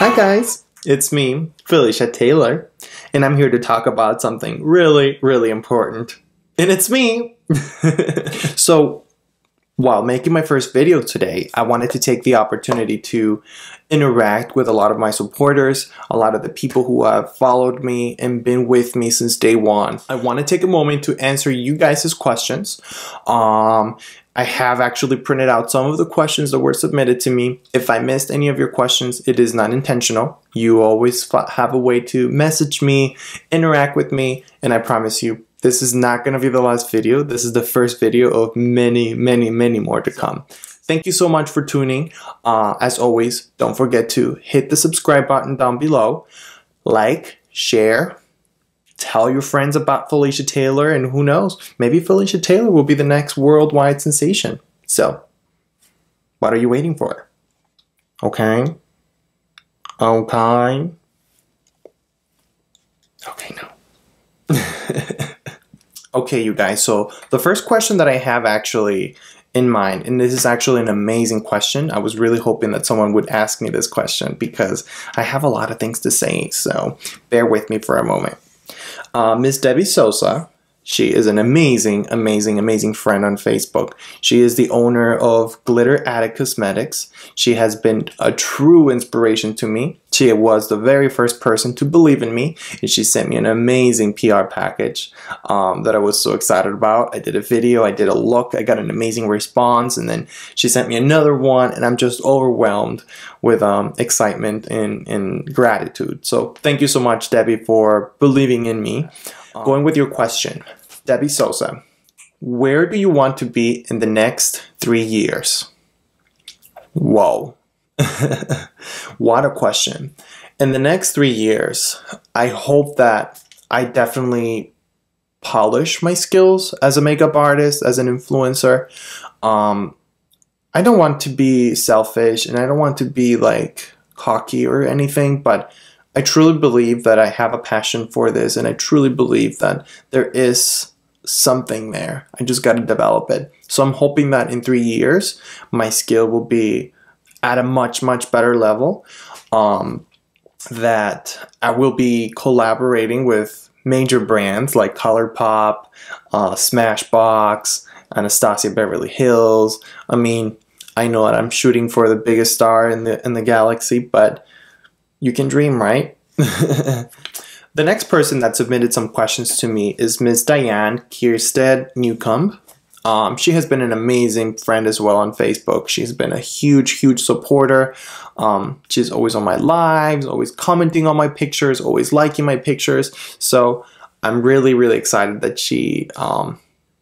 Hi guys, it's me, Felicia Taylor, and I'm here to talk about something really, really important. And it's me! So, while making my first video today, I wanted to take the opportunity to interact with a lot of my supporters, a lot of the people who have followed me and been with me since day one. I want to take a moment to answer you guys' questions. I have actually printed out some of the questions that were submitted to me. If I missed any of your questions, it is not intentional. You always have a way to message me, interact with me, and I promise you, this is not going to be the last video. This is the first video of many, many, many more to come. Thank you so much for tuning. As always, don't forget to hit the subscribe button down below, like, share, tell your friends about Felicia Taylor, and who knows, maybe Felicia Taylor will be the next worldwide sensation. So, what are you waiting for? Okay? Okay? Okay, no. Okay, you guys, so the first question that I have actually in mind, and this is actually an amazing question. I was really hoping that someone would ask me this question because I have a lot of things to say, so bear with me for a moment. Miss Debbie Sosa, she is an amazing, amazing, amazing friend on Facebook. She is the owner of Glitter Attic Cosmetics. She has been a true inspiration to me. She was the very first person to believe in me, and she sent me an amazing PR package that I was so excited about. I did a video, I did a look, I got an amazing response, and then she sent me another one, and I'm just overwhelmed with excitement and gratitude. So thank you so much, Debbie, for believing in me. Going with your question, Debbie Sosa, where do you want to be in the next 3 years? Whoa. What a question. In the next 3 years, I hope that I definitely polish my skills as a makeup artist, as an influencer. I don't want to be selfish and I don't want to be like cocky or anything, but I truly believe that I have a passion for this, and I truly believe that there is something there. I just got to develop it. So I'm hoping that in 3 years, my skill will be at a much, much better level, that I will be collaborating with major brands like Colourpop, Smashbox, Anastasia Beverly Hills. I mean, I know that I'm shooting for the biggest star in the galaxy, but you can dream, right? The next person that submitted some questions to me is Miss Diane Kirstead-Newcomb. She has been an amazing friend as well on Facebook. She's been a huge, huge supporter. She's always on my lives, always commenting on my pictures, always liking my pictures. So I'm really, really excited that she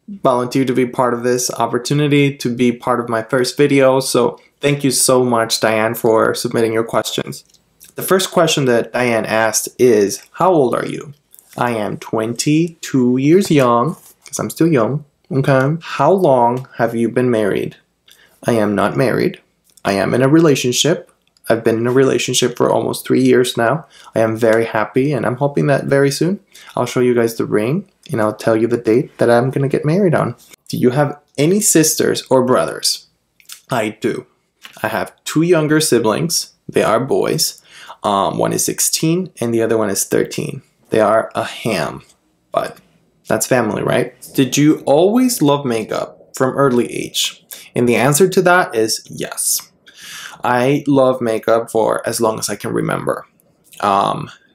volunteered to be part of this opportunity, to be part of my first video. So thank you so much, Diane, for submitting your questions. The first question that Diane asked is, how old are you? I am 22 years young, because I'm still young, okay? How long have you been married? I am not married. I am in a relationship. I've been in a relationship for almost 3 years now. I am very happy, and I'm hoping that very soon I'll show you guys the ring, and I'll tell you the date that I'm going to get married on. Do you have any sisters or brothers? I do. I have two younger siblings. They are boys. One is 16 and the other one is 13. They are a ham, but that's family, right? Did you always love makeup from early age? And the answer to that is yes. I love makeup for as long as I can remember.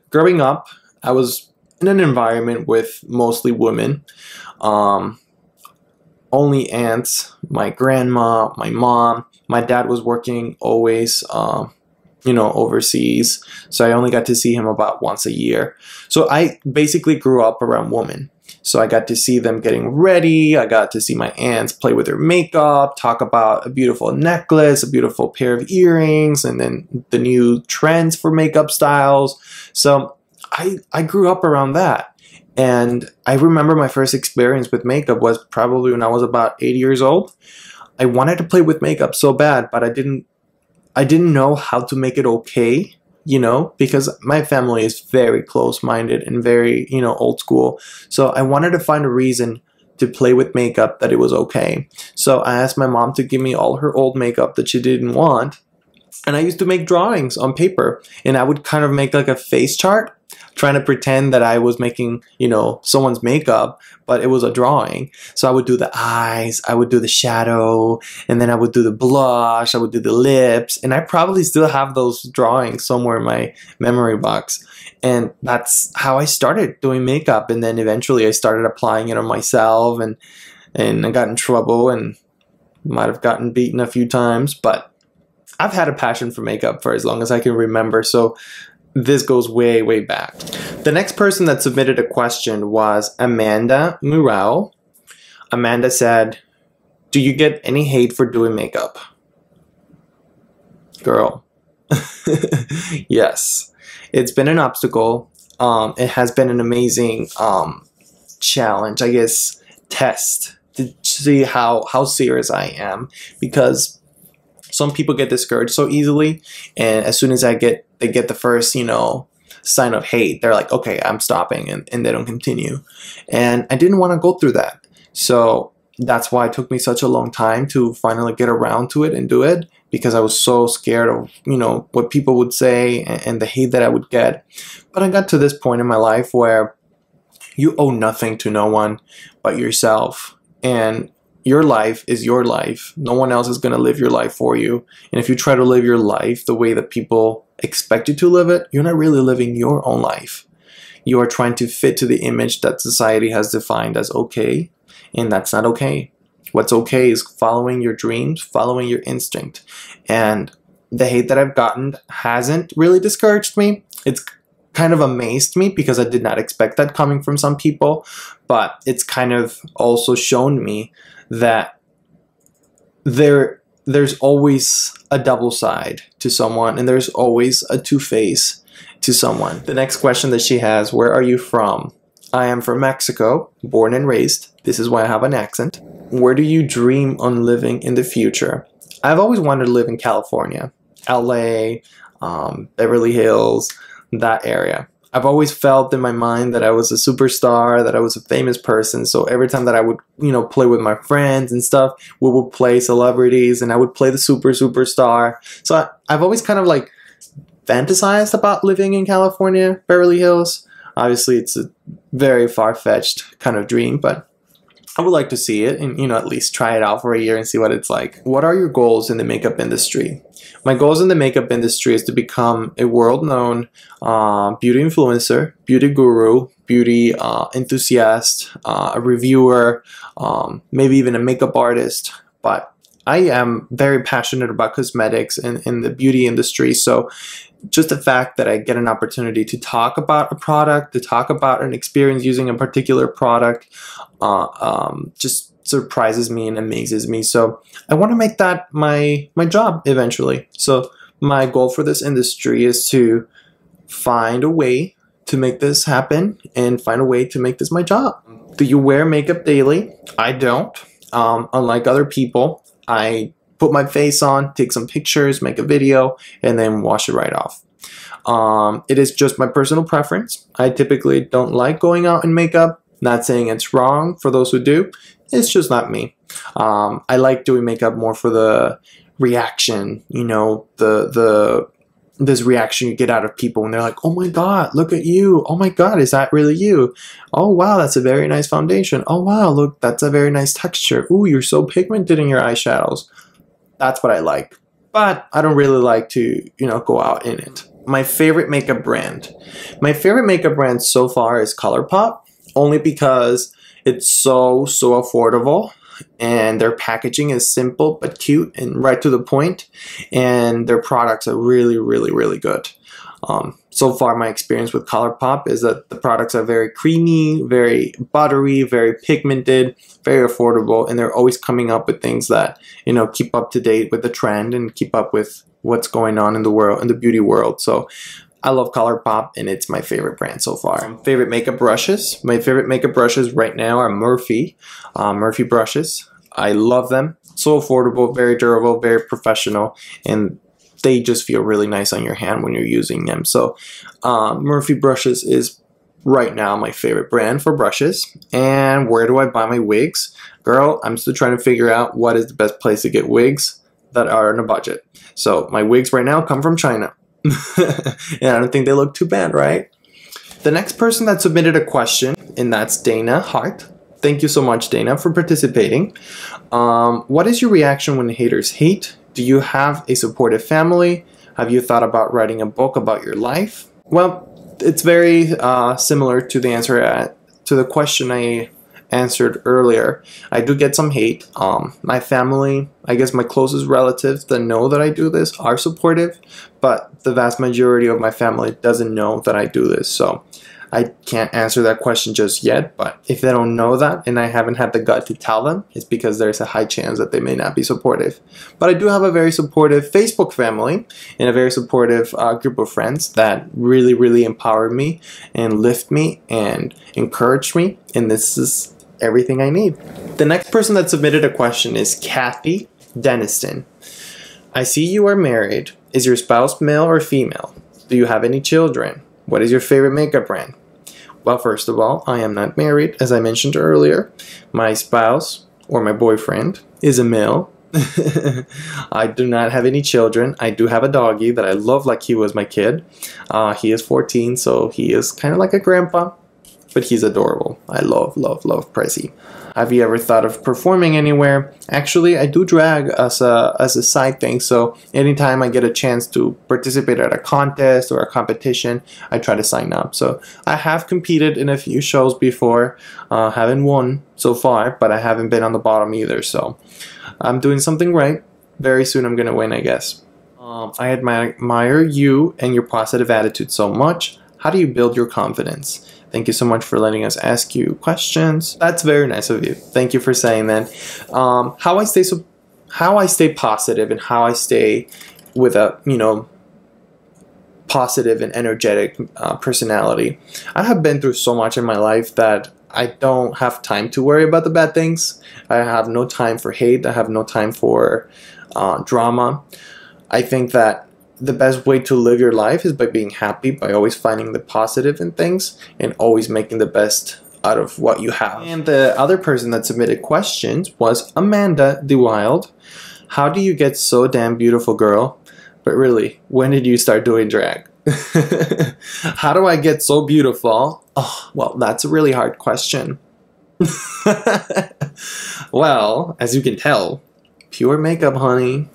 Growing up, I was in an environment with mostly women. Only aunts, my grandma, my mom. My dad was working always, you know, overseas, so I only got to see him about once a year. So I basically grew up around women. So I got to see them getting ready, I got to see my aunts play with their makeup, talk about a beautiful necklace, a beautiful pair of earrings, and then the new trends for makeup styles. So I grew up around that. And I remember my first experience with makeup was probably when I was about 8 years old. I wanted to play with makeup so bad, but I didn't know how to make it okay, you know, because my family is very close-minded and very, you know, old school. So I wanted to find a reason to play with makeup that it was okay. So I asked my mom to give me all her old makeup that she didn't want. And I used to make drawings on paper, and I would kind of make like a face chart, trying to pretend that I was making, you know, someone's makeup, but it was a drawing. So I would do the eyes, I would do the shadow, and then I would do the blush, I would do the lips, and I probably still have those drawings somewhere in my memory box. And that's how I started doing makeup, and then eventually I started applying it on myself, and I got in trouble and might have gotten beaten a few times, but I've had a passion for makeup for as long as I can remember, so this goes way, way back. The next person that submitted a question was Amanda Murao. Amanda said, "Do you get any hate for doing makeup?" Girl, yes. It's been an obstacle. It has been an amazing challenge, I guess, test to see how serious I am, because some people get discouraged so easily, and as soon as they get the first, you know, sign of hate, they're like, okay, I'm stopping, and they don't continue. And I didn't want to go through that. So that's why it took me such a long time to finally get around to it and do it, because I was so scared of, you know, what people would say and the hate that I would get. But I got to this point in my life where you owe nothing to no one but yourself. And your life is your life. No one else is going to live your life for you. And if you try to live your life the way that people expect you to live it, you're not really living your own life. You are trying to fit to the image that society has defined as okay, and that's not okay. What's okay is following your dreams, following your instinct. And the hate that I've gotten hasn't really discouraged me. It's kind of amazed me, because I did not expect that coming from some people, but it's kind of also shown me that there's always a double side to someone, and there's always a two-face to someone. The next question that she has, where are you from? I am from Mexico, born and raised. This is why I have an accent. Where do you dream on living in the future? I've always wanted to live in California, LA, Beverly Hills, that area. I've always felt in my mind that I was a superstar, that I was a famous person. So every time that I would, you know, play with my friends and stuff, we would play celebrities, and I would play the superstar. So I've always kind of like fantasized about living in California, Beverly Hills. Obviously, it's a very far-fetched kind of dream, but I would like to see it and, you know, at least try it out for a year and see what it's like. What are your goals in the makeup industry? My goals in the makeup industry is to become a world-known beauty influencer, beauty guru, beauty enthusiast, a reviewer, maybe even a makeup artist. But I am very passionate about cosmetics and in the beauty industry, so just the fact that I get an opportunity to talk about a product, to talk about an experience using a particular product, just surprises me and amazes me. So I want to make that my job eventually. So my goal for this industry is to find a way to make this happen and find a way to make this my job. Do you wear makeup daily? I don't. Unlike other people, I put my face on, take some pictures, make a video, and then wash it right off. It is just my personal preference. I typically don't like going out in makeup. Not saying it's wrong for those who do. It's just not me. I like doing makeup more for the reaction, you know, this reaction you get out of people when they're like, oh my God, look at you. Oh my God, is that really you? Oh wow, that's a very nice foundation. Oh wow, look, that's a very nice texture. Ooh, you're so pigmented in your eyeshadows. That's what I like. But I don't really like to, you know, go out in it. My favorite makeup brand. My favorite makeup brand so far is Colourpop, only because it's so affordable, and their packaging is simple but cute and right to the point, and their products are really good. So far my experience with Colourpop is that the products are very creamy, very buttery, very pigmented, very affordable, and they're always coming up with things that, you know, keep up to date with the trend and keep up with what's going on in the world, in the beauty world. So I love Colourpop, and it's my favorite brand so far. Favorite makeup brushes. My favorite makeup brushes right now are Murphy. Murphy brushes. I love them. So affordable, very durable, very professional, and they just feel really nice on your hand when you're using them. So Murphy brushes is right now my favorite brand for brushes. And where do I buy my wigs? Girl, I'm still trying to figure out what is the best place to get wigs. that are on a budget. So my wigs right now come from China. And I don't think they look too bad, right? The next person that submitted a question, and that's Dana Hart. Thank you so much, Dana, for participating. What is your reaction when haters hate? Do you have a supportive family? Have you thought about writing a book about your life? Well, it's very similar to the answer to the question I answered earlier. I do get some hate. My family, I guess my closest relatives that know that I do this are supportive, but the vast majority of my family doesn't know that I do this. So I can't answer that question just yet, but if they don't know that and I haven't had the gut to tell them, it's because there's a high chance that they may not be supportive. But I do have a very supportive Facebook family and a very supportive group of friends that really, really empower me and lift me and encourage me, and this is everything I need. The next person that submitted a question is Kathy Denniston. I see you are married. Is your spouse male or female? Do you have any children? What is your favorite makeup brand? Well, first of all, I am not married, as I mentioned earlier. My spouse, or my boyfriend, is a male. I do not have any children. I do have a doggy that I love like he was my kid. He is 14, so he is kind of like a grandpa, but he's adorable. I love, love, love Prezi. Have you ever thought of performing anywhere? Actually, I do drag as a side thing, so anytime I get a chance to participate at a contest or a competition, I try to sign up. So I have competed in a few shows before, haven't won so far, but I haven't been on the bottom either, so I'm doing something right. Very soon I'm gonna win, I guess. I admire you and your positive attitude so much. How do you build your confidence? Thank you so much for letting us ask you questions. That's very nice of you. Thank you for saying that. How I stay positive and how I stay with a, you know, positive and energetic personality. I have been through so much in my life that I don't have time to worry about the bad things. I have no time for hate. I have no time for drama. I think that the best way to live your life is by being happy, by always finding the positive in things and always making the best out of what you have. And the other person that submitted questions was Amanda De Wilde. How do you get so damn beautiful, girl? But really, when did you start doing drag? How do I get so beautiful? Oh, well, that's a really hard question. Well, as you can tell, pure makeup, honey.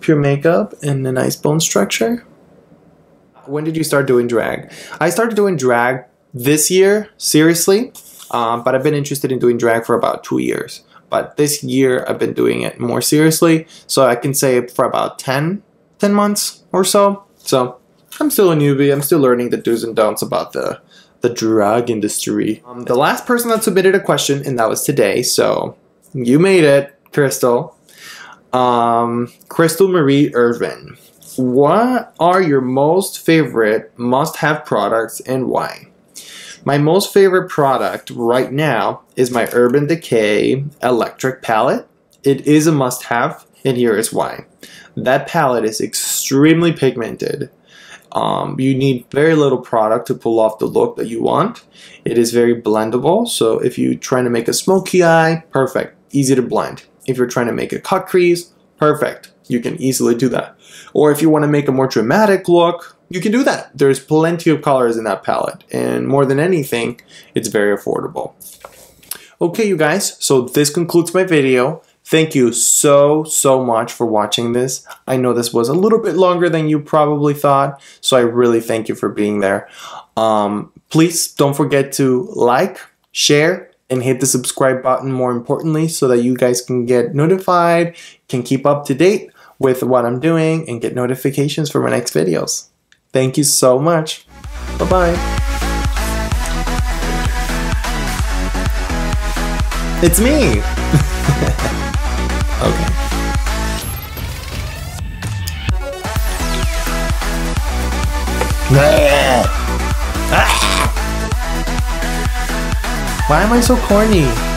Pure makeup and a nice bone structure. When did you start doing drag? I started doing drag this year, seriously, but I've been interested in doing drag for about 2 years. But this year I've been doing it more seriously, so I can say for about 10 months or so. So I'm still a newbie, I'm still learning the do's and don'ts about the drag industry. The last person that submitted a question, and that was today, so you made it, Crystal. Crystal Marie Urban. What are your most favorite must-have products and why? My most favorite product right now is my Urban Decay Electric Palette. It is a must-have, and here is why. That palette is extremely pigmented. You need very little product to pull off the look that you want. It is very blendable, so if you're trying to make a smoky eye, perfect, easy to blend. If you're trying to make a cut crease, perfect. You can easily do that. Or if you want to make a more dramatic look, you can do that. There's plenty of colors in that palette. And more than anything, it's very affordable. Okay, you guys, so this concludes my video. Thank you so, so much for watching this. I know this was a little bit longer than you probably thought, so I really thank you for being there. Please don't forget to like, share, and hit the subscribe button, more importantly, so that you guys can get notified, can keep up to date with what I'm doing, and get notifications for my next videos. Thank you so much. Bye-bye. It's me. Okay. Ah! Why am I so corny?